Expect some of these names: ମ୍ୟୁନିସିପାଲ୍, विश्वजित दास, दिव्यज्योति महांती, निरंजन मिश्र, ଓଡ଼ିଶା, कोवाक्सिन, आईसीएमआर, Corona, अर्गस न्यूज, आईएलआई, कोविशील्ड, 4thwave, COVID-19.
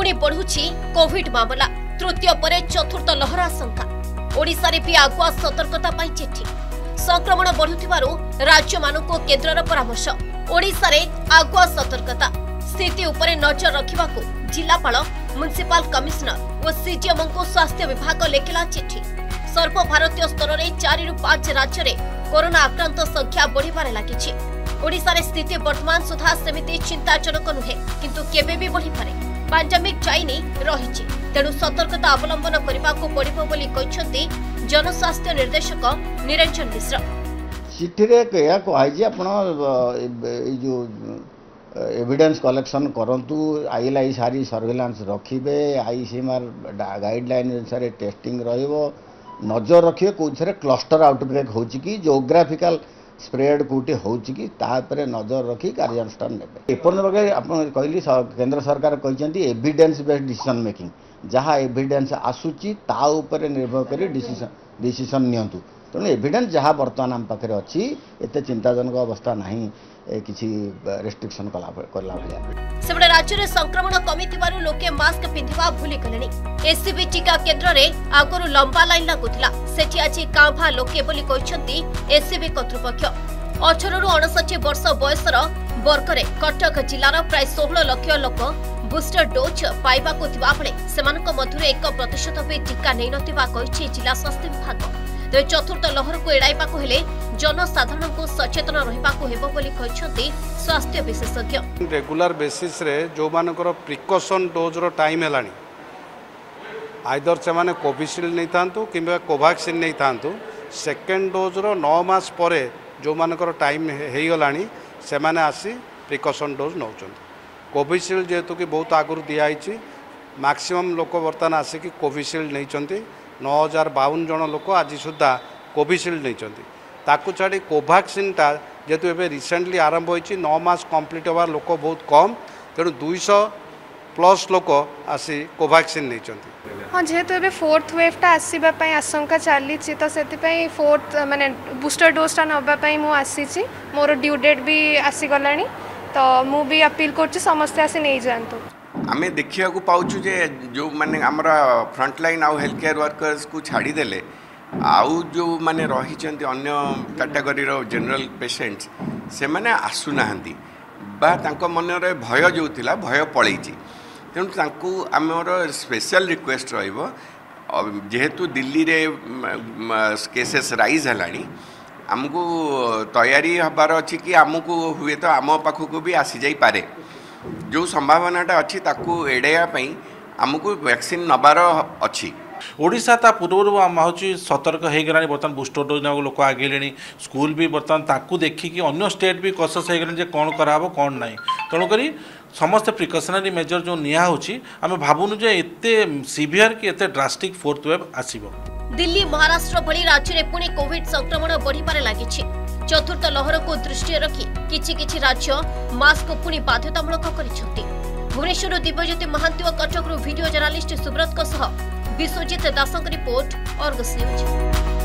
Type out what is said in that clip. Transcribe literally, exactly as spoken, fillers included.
पुणी बढ़ुछि कोविड मामला तृतीय पर चतुर्थ लहर आशंका ओडिशा रे भी आगुआ सतर्कता पाई चिठी संक्रमण बढ़ुथिबारु राज्य मानको केन्द्रर परामर्श ओडिशा रे आगुआ सतर्कता स्थिति उपरे नजर रखिबाकु जिलापाल म्युनिसिपल कमिशनर और सीजीएम को स्वास्थ्य विभाग लेखिला चिठी सर्वभारतीय स्तर में चारि रु पांच राज्य रे कोरोना आक्रांत संख्या बढ़िबारे लागिछि। ओडिशा रे स्थिति वर्तमान सुधा सेमिति चिंताजनक नुहे किंतु केबे भी बढ़िपारे पांडेमिक जाइनी रहिछि तेणु सतर्कता अवलंबन करबाकु पड़िबो बोली कहिसथि जनस्वास्थ्य निर्देशक निरंजन मिश्र। चिठी रे कया कहै जे आपण ए जो एविडेंस कलेक्शन करंतु आईएलआई सारी सर्वेलांस रखिबे आईसीएमआर गाइडलाइन अनुसार टेस्टिंग रहइबो नजर रखिए कोथरे क्लस्टर आउटब्रेक होछि कि जियोग्राफिकल स्प्रेड कौटे होगी तापर नजर रखी कार्यानुष्ठान ने कहली केंद्र सरकार कहते एविडेंस बेस्ड डिसीजन मेकिंग जहाँ एविडेंस आसूची तापर निर्भर कर डिसीजन डिसीजन नियंतु तेणु एविडेंस जहाँ बर्तमान आम पाखे अच्छी एत चिंताजनक अवस्था ना किसी रेस्ट्रिक्शन कला भाया राज्य में संक्रमण कमी लोके मास्क पिंधा भूली गले एसीबी टीका केन्द्र में आगुरी लंबा लाइन लगुला से आज काँ भा लोके एसीबी कर्तृपक्ष अठर रु अणषठी वर्ष बयसर वर्गरे कटक जिलार प्राय षोहल लक्ष लोक बुस्टर डोज पाइबाकु थिबा बेले सेमानक मधुरे एक प्रतिशत भी टीका नै नथिबा कहिछि जिला स्वास्थ्य विभाग। तेज चतुर्थ लहर को एड़ाइबाकु हेले जनसाधारण को सचेतन रहिबाकु हेबो बोली कहिछथि स्वास्थ्य विशेषज्ञ। रेगुलर बेसिस रे जो मानकर प्रिकॉशन डोज रो टाइम हेलानी आइदर सेमाने कोविशील्ड नै थांतु किबा कोवाक्सिन नै थांतु सेकेंड डोज रो नौ मास परे जो मानकर टाइम होगा से मैंने आसी प्रिकसन डोज नौ कोविशील्ड जेहेतु कि बहुत आगुरी दिखाई मैक्सिमम लोक बर्तमान आसिक कोविशील्ड नहीं नौ हजार बावन जन लोक आज सुधा कोविशील्ड नहीं छाड़ी कोवाक्सिन टा जेहेतु एवं रिसेंटली आरंभ हो नौ मास कंप्लीट होगा लोक बहुत कम तेणु दुईश प्लस लोक आसी कोवाक्सिन नहीं हाँ जेहेतु एबे फोर्थ वेवटा आसवाई आशंका चली तो से फोर्थ माने बूस्टर डोजा नापी मुझे मोर ड्यू डेट भी आसीगला तो मु भी अपील कर समस्ते आसी नहीं जातु आम देखा पाचु जो मैंने आमर फ्रंटलाइन आउ हेल्थ केयर वर्कर्स को छाड़देले आउ जो मैंने रही कैटेगरी जनरल पेशेंट्स से मैंने आसुना मनरे भय जो थी भय पलि तेणु आमर स्पेशल रिक्वेस्ट रहेतु दिल्ली रे केसेस राइज है आमको तैयारी हबार अच्छी कि आमको हुए तो आम पाखक भी आसी जापे जो संभावनाटा अच्छी ताकू एड़ाई आमको वैक्सीन नबार अच्छी ओडिशा ता पूर्व आम हूँ सतर्क होगला बर्तमान बूस्टर डोज ना लोक आगे स्कूल भी बर्तमान ताकू देखिकी अन्य स्टेट भी कसस होगा कौन कराब कौन ना तेणुकर समस्त प्रिकसनारी मेजर जो नियाहोची आम भावुनु जे एते सीवियर कि एते ड्रास्टिक फोर्थ वेव आसीबो। दिल्ली महाराष्ट्र भली राज्य रे पुणी कोविड संक्रमण बढ़ी पारे लागिछि चतुर्थ लहर को दृष्टि रखी किछि किछि राज्य मास्क पुणी बाध्यतामूलक करिछथि। भुवनेश्वर दिव्यज्योति महांती और कटक रो वीडियो जर्नलिस्ट सुब्रत को सह विश्वजित दासक रिपोर्ट और अर्गस न्यूज।